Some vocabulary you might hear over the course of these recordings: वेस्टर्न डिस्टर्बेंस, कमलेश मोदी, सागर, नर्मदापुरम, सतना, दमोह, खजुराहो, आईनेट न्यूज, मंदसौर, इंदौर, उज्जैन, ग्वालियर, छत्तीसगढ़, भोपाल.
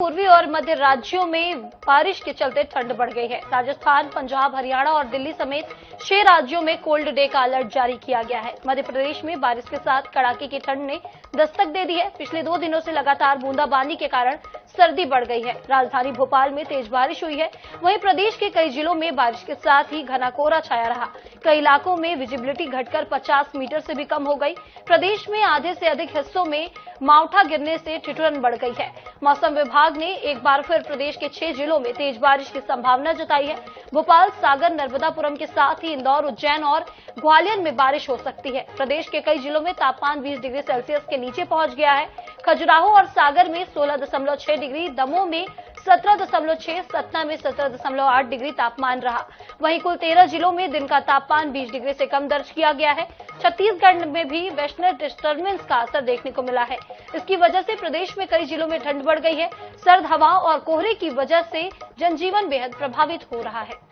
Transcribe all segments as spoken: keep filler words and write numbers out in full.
पूर्वी और मध्य राज्यों में बारिश के चलते ठंड बढ़ गई है। राजस्थान, पंजाब, हरियाणा और दिल्ली समेत छह राज्यों में कोल्ड डे का अलर्ट जारी किया गया है। मध्य प्रदेश में बारिश के साथ कड़ाके की ठंड ने दस्तक दे दी है। पिछले दो दिनों से लगातार बूंदाबांदी के कारण सर्दी बढ़ गई है। राजधानी भोपाल में तेज बारिश हुई है। वहीं प्रदेश के कई जिलों में बारिश के साथ ही घना कोहरा छाया रहा। कई इलाकों में विजिबिलिटी घटकर पचास मीटर से भी कम हो गई। प्रदेश में आधे से अधिक हिस्सों में मावठा गिरने से ठिठुरन बढ़ गई है। मौसम विभाग ने एक बार फिर प्रदेश के छह जिलों में तेज बारिश की संभावना जताई है। भोपाल, सागर, नर्मदापुरम के साथ ही इंदौर, उज्जैन और ग्वालियर में बारिश हो सकती है। प्रदेश के कई जिलों में तापमान बीस डिग्री सेल्सियस के नीचे पहुंच गया है। खजुराहो और सागर में सोलह दशमलव छह डिग्री, दमोह में सत्रह दशमलव छह, सतना में सत्रह दशमलव आठ डिग्री तापमान रहा। वहीं कुल तेरह जिलों में दिन का तापमान बीस डिग्री से कम दर्ज किया गया है। छत्तीसगढ़ में भी वेस्टर्न डिस्टर्बेंस का असर देखने को मिला है। इसकी वजह से प्रदेश में कई जिलों में ठंड बढ़ गई है। सर्द हवाओं और कोहरे की वजह से जनजीवन बेहद प्रभावित हो रहा है।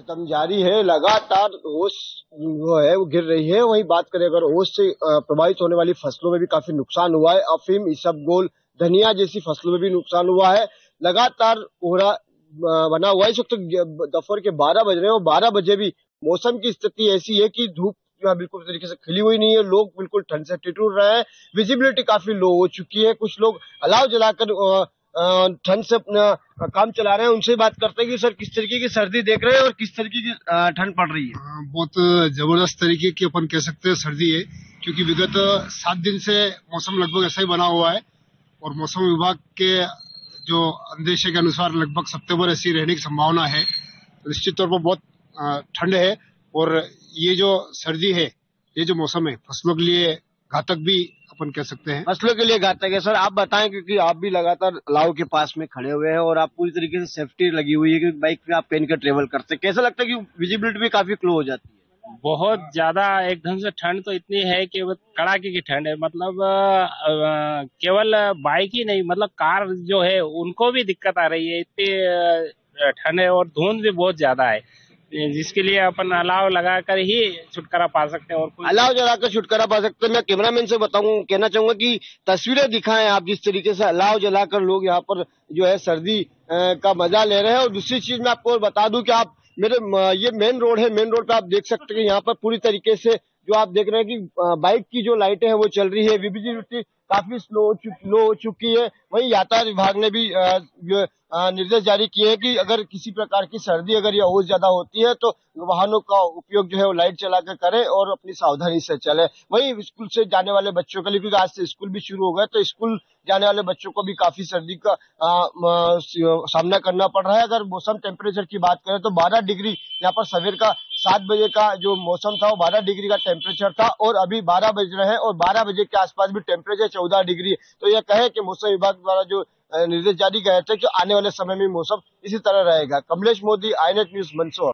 सितम जारी है, लगातार ओस जो है वो गिर रही है। वहीं बात करें अगर ओस से प्रभावित होने वाली फसलों में भी काफी नुकसान हुआ है। अफीम, इसबगोल, धनिया जैसी फसलों में भी नुकसान हुआ है। लगातार कोहरा बना हुआ है। इस वक्त दोपहर के बारह बज रहे हैं और बारह बजे भी मौसम की स्थिति ऐसी है कि धूप बिल्कुल तरीके से खिली हुई नहीं है। लोग बिल्कुल ठंड से ठिठुर रहे हैं। विजिबिलिटी काफी लो हो चुकी है। कुछ लोग अलाव जलाकर ठंड से अपना काम चला रहे हैं। उनसे बात करते हैं कि सर, किस तरीके की सर्दी देख रहे हैं और किस तरीके की ठंड पड़ रही है? बहुत जबरदस्त तरीके की अपन कह सकते हैं सर्दी है, क्योंकि विगत सात दिन से मौसम लगभग ऐसा ही बना हुआ है और मौसम विभाग के जो अंदेशे के अनुसार लगभग सितंबर ऐसी रहने की संभावना है। निश्चित तौर पर बहुत ठंड है और ये जो सर्दी है, ये जो मौसम है, फसलों के लिए घातक भी अपन कह सकते हैं। फसलों के लिए घातक है। सर, आप बताएं, क्योंकि आप भी लगातार लाव के पास में खड़े हुए हैं और आप पूरी तरीके से सेफ्टी लगी हुई है, क्योंकि बाइक पे आप पहन कर ट्रेवल करते हैं। कैसा लगता है कि विजिबिलिटी भी काफी क्लो हो जाती है? बहुत ज्यादा एकदम से ठंड तो इतनी है कि कड़ाके की ठंड है। मतलब केवल बाइक ही नहीं, मतलब कार जो है उनको भी दिक्कत आ रही है। इतनी ठंड है और धुंध भी बहुत ज्यादा है, जिसके लिए अपन अलाव लगाकर ही छुटकारा पा सकते हैं। और अलाव जलाकर छुटकारा पा सकते हैं। मैं कैमरामैन से बताऊं, कहना चाहूंगा कि तस्वीरें दिखाएं आप, जिस तरीके से अलाव जलाकर लोग यहाँ पर जो है सर्दी का मजा ले रहे हैं। और दूसरी चीज मैं आपको बता दूं कि आप मेरे ये मेन रोड है, मेन रोड पे आप देख सकते हैं यहाँ पर पूरी तरीके से जो आप देख रहे हैं कि बाइक की जो लाइटें हैं वो चल रही है। विजिबिलिटी काफी स्लो लो हो चुकी है। वहीं यातायात विभाग ने भी निर्देश जारी किए हैं कि अगर किसी प्रकार की सर्दी अगर या ओस ज्यादा होती है तो वाहनों का उपयोग जो है वो लाइट चलाकर करें और अपनी सावधानी से चले। वहीं स्कूल से जाने वाले बच्चों के लिए, क्योंकि आज से स्कूल भी शुरू हो गए, तो स्कूल जाने वाले बच्चों को भी काफी सर्दी का आ, आ, सामना करना पड़ रहा है। अगर मौसम टेम्परेचर की बात करें तो बारह डिग्री यहाँ पर सवेर का सात बजे का जो मौसम था वो बारह डिग्री का टेम्परेचर था और अभी बारह बज रहे हैं और बारह बजे के आसपास भी टेम्परेचर चौदह डिग्री है। तो यह कहे कि मौसम विभाग द्वारा जो निर्देश जारी किए थे कि आने वाले समय में मौसम इसी तरह रहेगा। कमलेश मोदी, आईनेट न्यूज, मंदसौर।